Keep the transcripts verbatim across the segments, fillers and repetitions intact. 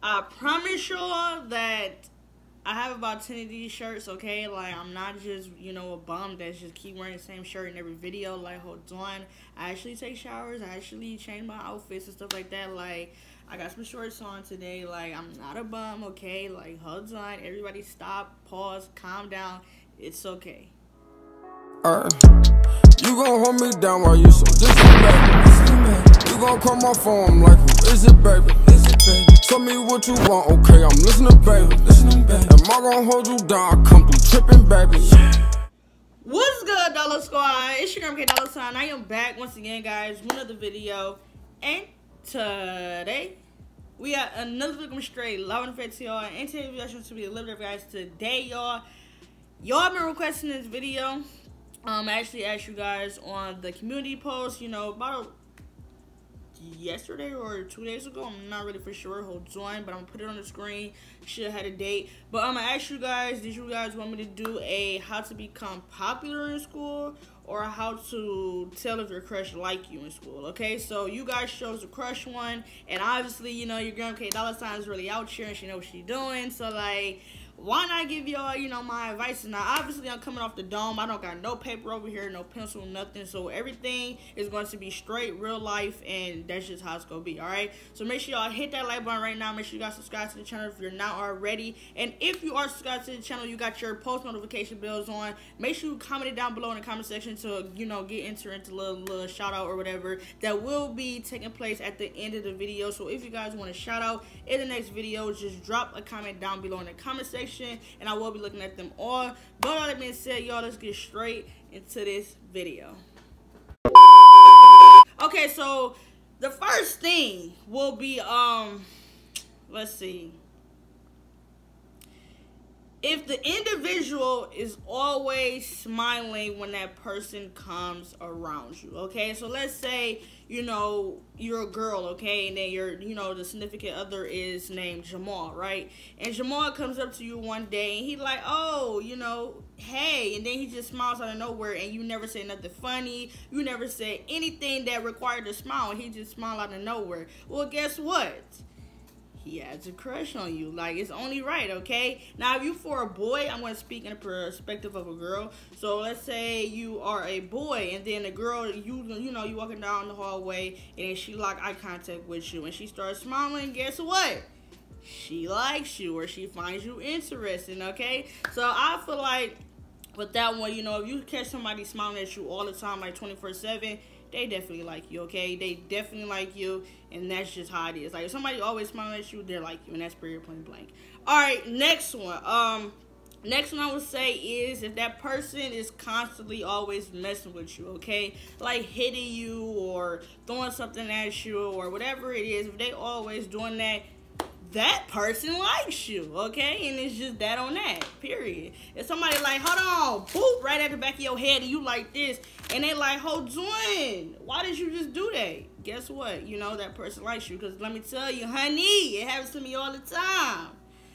I promise y'all that I have about ten of these shirts, okay? Like, I'm not just, you know, a bum that's just keep wearing the same shirt in every video. Like, hold on. I actually take showers. I actually change my outfits and stuff like that. Like, I got some shorts on today. Like, I'm not a bum, okay? Like, hold on. Everybody stop, pause, calm down. It's okay. Uh, you gon' hold me down while you so disrespectful. You gon' call my phone like, who is it, baby? Is it, baby? Tell me what you want, okay, I'm listening, baby. Listening, baby. Am I gon' hold you down? I come through tripping, baby. What's good, Dollar Squad? It's your girl, M K Dollar Sign. I am back once again, guys, with another video. And today, we got another look from Straight Love and Faith to y'all. And today, we are going to be delivered, guys. Today, y'all, y'all been requesting this video. Um, I actually asked you guys on the community post, you know, about a yesterday or two days ago, I'm not really for sure, hold on, but I'm gonna put it on the screen, should have had a date, but I'm um, gonna ask you guys, did you guys want me to do a how to become popular in school, or how to tell if your crush like you in school, okay? So you guys chose the crush one, and obviously, you know, your girl M K Dollar Sign is really out here, and she knows what she's doing, so like, why not give y'all, you know, my advice? Now, obviously, I'm coming off the dome. I don't got no paper over here, no pencil, nothing. So, everything is going to be straight, real life, and that's just how it's going to be, all right? So, make sure y'all hit that like button right now. Make sure you guys subscribe to the channel if you're not already. And if you are subscribed to the channel, you got your post notification bells on. Make sure you comment it down below in the comment section to, you know, get entered into a little, little shout-out or whatever that will be taking place at the end of the video. So, if you guys want a shout-out in the next video, just drop a comment down below in the comment section. And I will be looking at them all. But all that being said, y'all, let's get straight into this video. Okay, so the first thing will be, um, let's see. If the individual is always smiling when that person comes around you, okay? So let's say, you know, you're a girl, okay? And then your, you know, the significant other is named Jamal, right? And Jamal comes up to you one day and he like, oh, you know, hey. And then he just smiles out of nowhere and you never say nothing funny. You never said anything that required a smile. And he just smiled out of nowhere. Well, guess what? He has a crush on you. Like, it's only right, okay? Now, if you for a boy, I'm going to speak in the perspective of a girl. So, let's say you are a boy, and then a girl, you you know, you walking down the hallway, and she lock eye contact with you, and she starts smiling, guess what? She likes you, or she finds you interesting, okay? So, I feel like with that one, you know, if you catch somebody smiling at you all the time, like twenty-four seven, they definitely like you, okay? They definitely like you, and that's just how it is. Like, if somebody always smiling at you, they're like you, and that's period, plain blank. All right, next one. Um, next one I would say is if that person is constantly always messing with you, okay? Like hitting you or throwing something at you or whatever it is, if they always doing that, that person likes you, okay? And it's just that on that, period. If somebody like, hold on, boop, right at the back of your head, and you like this, and they like, hold on, why did you just do that? Guess what? You know, that person likes you, because let me tell you, honey, it happens to me all the time.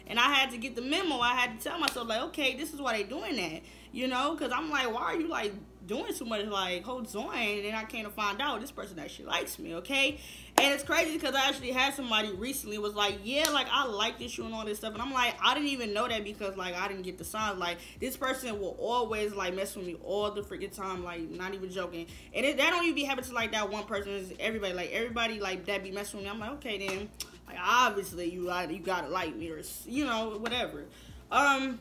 And I had to get the memo. I had to tell myself, like, okay, this is why they doing that, you know? Because I'm like, why are you, like, doing so much, like, hold on, and then I came to find out this person actually likes me, okay? And it's crazy because I actually had somebody recently was like, yeah, like, I like this shoe and all this stuff, and I'm like, I didn't even know that because, like, I didn't get the signs. Like, this person will always, like, mess with me all the freaking time, like, not even joking. And it, that don't even be happening to, like, that one person. It's everybody, like, everybody, like, that be messing with me. I'm like, okay, then, like, obviously, you, like, you gotta like me or, you know, whatever. Um...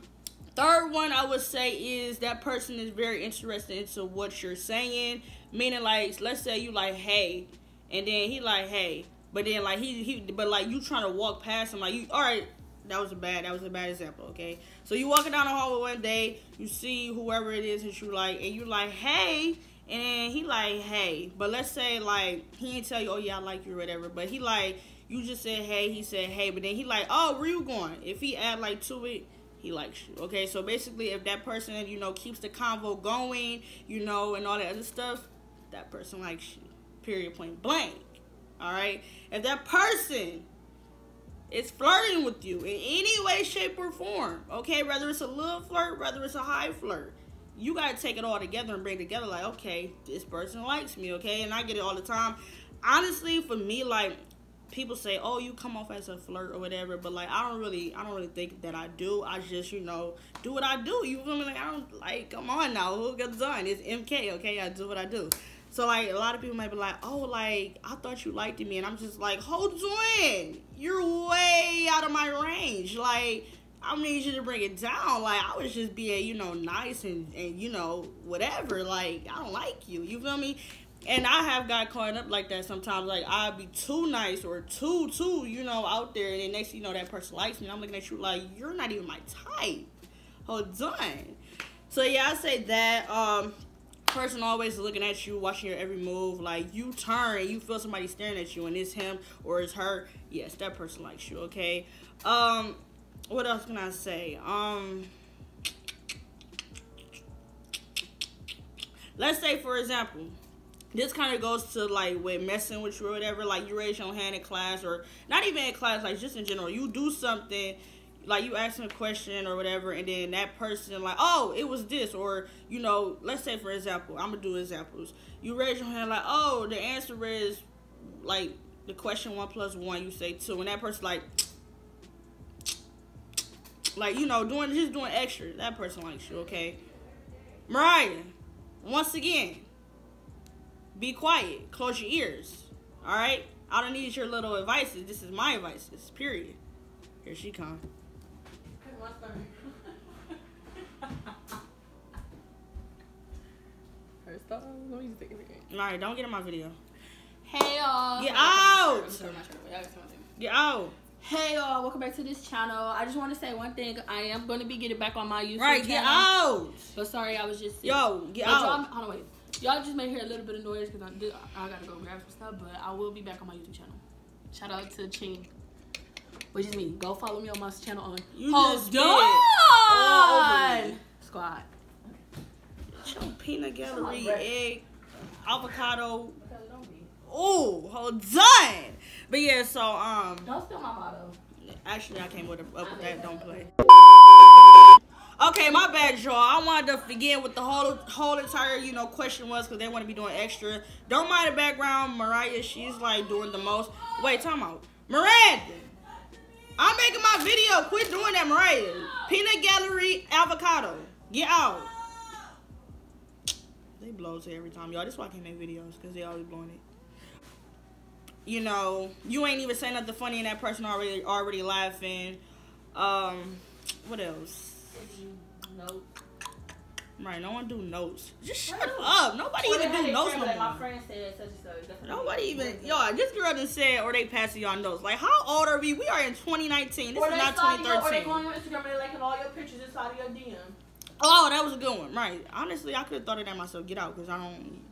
Third one I would say is that person is very interested into what you're saying. Meaning, like, let's say you like, hey, and then he like, hey, but then like he he, but like you trying to walk past him, like you, all right, that was a bad, that was a bad example, okay? So you walking down the hallway one day, you see whoever it is that you like, and you like, hey, and then he like, hey, but let's say like he didn't tell you, oh yeah, I like you or whatever, but he like, you just said hey, he said hey, but then he like, oh, where you going? If he add like to it, he likes you, okay? So basically, if that person, you know, keeps the convo going, you know, and all that other stuff, that person likes you, period, point blank, all right? If that person is flirting with you in any way, shape, or form, okay, whether it's a little flirt, whether it's a high flirt, you got to take it all together and bring it together, like, okay, this person likes me, okay? And I get it all the time. Honestly, for me, like, people say, oh, you come off as a flirt or whatever, but like I don't really I don't really think that I do. I just, you know, do what I do. You feel me? Like I don't like come on now, who gets done? It's M K, okay? I do what I do. So like a lot of people might be like, oh, like I thought you liked me, and I'm just like, hold on, you're way out of my range. Like I need you to bring it down. Like I was just being, you know, nice and, and you know, whatever. Like I don't like you. You feel me? And I have got caught up like that sometimes. Like, I'll be too nice or too, too, you know, out there. And then next thing you know, that person likes me. And I'm looking at you like, you're not even my type. Hold on. So, yeah, I say that. Um, person always looking at you, watching your every move. Like, you turn, you feel somebody staring at you. And it's him or it's her. Yes, that person likes you, okay? Um, what else can I say? Um... Let's say, for example... This kind of goes to, like, with messing with you or whatever. Like, you raise your hand in class or not even in class, like, just in general. You do something, like, you ask them a question or whatever, and then that person, like, oh, it was this. Or, you know, let's say, for example, I'm going to do examples. You raise your hand, like, oh, the answer is, like, the question one plus one, you say two. And that person, like, like, you know, doing just doing extra. That person likes you, okay? Mariah, once again. Be quiet. Close your ears. All right? I don't need your little advices. This is my advices, period. Here she come. First off, let me just take it again. All right, don't get in my video. Hey, y'all. Get out. Get out. Hey, y'all. Welcome back to this channel. I just want to say one thing. I am going to be getting back on my YouTube right, channel. Right, get out. But sorry, I was just sick. Yo, get but out. Hold on, wait. Y'all just may hear a little bit of noise because I, I gotta go grab some stuff, but I will be back on my YouTube channel. Shout out to Ching, which is me. Go follow me on my channel on you Hold On Squad. Get your peanut gallery, egg, avocado. Oh, hold on. But yeah, so um. Don't steal my motto. Actually, I came with a, up with that. Don't play. Okay, my bad, y'all. I wanted to begin with the whole whole entire, you know, question was because they want to be doing extra. Don't mind the background. Mariah, she's, like, doing the most. Wait, time out. Miranda, I'm making my video. Quit doing that, Mariah. Peanut gallery, avocado. Get out. They blows it every time, y'all. That's why I can't make videos because they always blowing it. You know, you ain't even saying nothing funny and that person already, already laughing. Um, what else? Note. Right, no one do notes. Just shut right. up. Nobody well, even do notes no like more. My friend said such and such. Nobody even, y'all, this girl done said, or they passing y'all notes. Like, how old are we? We are in twenty nineteen. This or is not twenty thirteen. Your, or they go on your Instagram and they liking all your pictures inside of your D M. Oh, that was a good one. Right. Honestly, I could have thought of that myself. Get out, because I don't...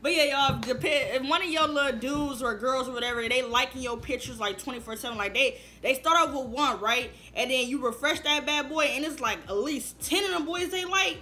But yeah, y'all, if one of your little dudes or girls or whatever, they liking your pictures like twenty-four seven, like they, they start off with one, right? And then you refresh that bad boy, and it's like at least ten of them boys they like,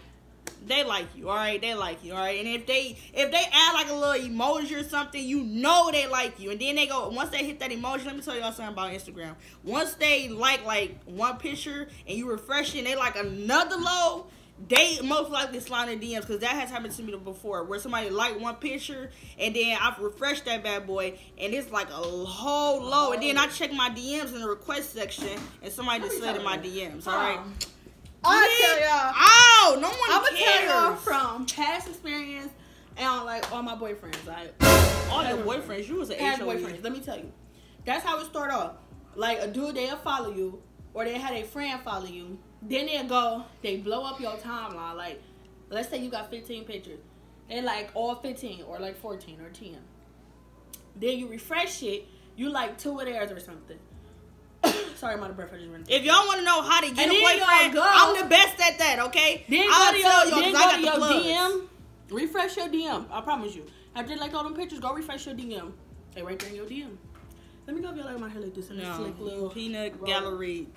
they like you, all right? They like you, all right? And if they if they add like a little emoji or something, you know they like you. And then they go, once they hit that emoji, let me tell y'all something about Instagram. Once they like like one picture and you refresh it and they like another low, they most likely slide in D Ms because that has happened to me before where somebody liked one picture and then I've refreshed that bad boy and it's like a whole low. And then I check my D Ms in the request section and somebody just slid in my D Ms. All right. I'll tell y'all. Oh, no one cares. I'm gonna tell y'all from past experience and on like all my boyfriends. Like, all your boyfriends? You was an H O E. Boyfriends. Let me tell you. That's how it started off. Like a dude, they'll follow you or they had a friend follow you. Then they go, they blow up your timeline. Like, let's say you got fifteen pictures. They like all fifteen or like fourteen or ten. Then you refresh it. You like two of theirs or something. Sorry, I'm out of breath. I just ran. If y'all want to know how to get and a boyfriend, go, I'm the best at that, okay? Then I'll go to tell your, then I go got to the your D M. Refresh your D M. I promise you. After you like all them pictures, go refresh your D M. They right there in your D M. Let me go if y'all like my hair like this. And no. This slick little peanut roll. Gallery.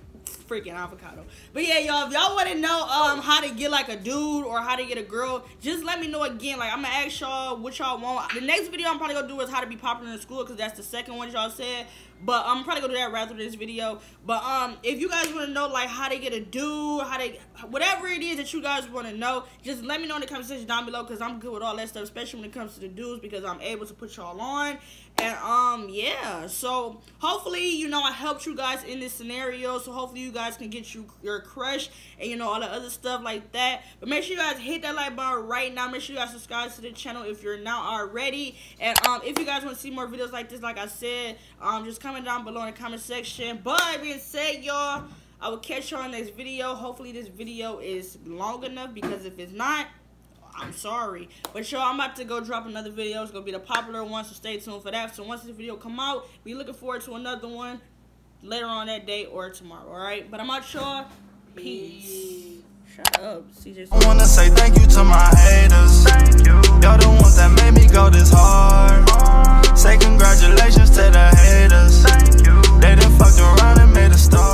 Freaking avocado. But yeah, y'all, if y'all want to know um how to get like a dude or how to get a girl, just let me know. Again, like, I'm gonna ask y'all what y'all want. The next video I'm probably gonna do is how to be popular in school, because that's the second one y'all said, but I'm probably gonna do that rather than this video. But um if you guys want to know like how to get a dude, how to whatever it is that you guys want to know, just let me know in the comment section down below, because I'm good with all that stuff, especially when it comes to the dudes, because I'm able to put y'all on. And um yeah, so hopefully, you know, I helped you guys in this scenario, so hopefully you guys can get you your crush and, you know, all the other stuff like that. But make sure you guys hit that like button right now. Make sure you guys subscribe to the channel if you're not already. And um if you guys want to see more videos like this, like I said, um just comment down below in the comment section. But being said, y'all, I will catch y'all in the next video. Hopefully this video is long enough, because if it's not, I'm sorry. But y'all, I'm about to go drop another video. It's going to be the popular one, so stay tuned for that. So once this video come out, be looking forward to another one later on that day or tomorrow, alright? But I'm out, y'all. Peace. Shut up. I want to say thank you to my haters. Y'all the ones that made me go this hard. Say congratulations to the haters. They done fucked around and made a star.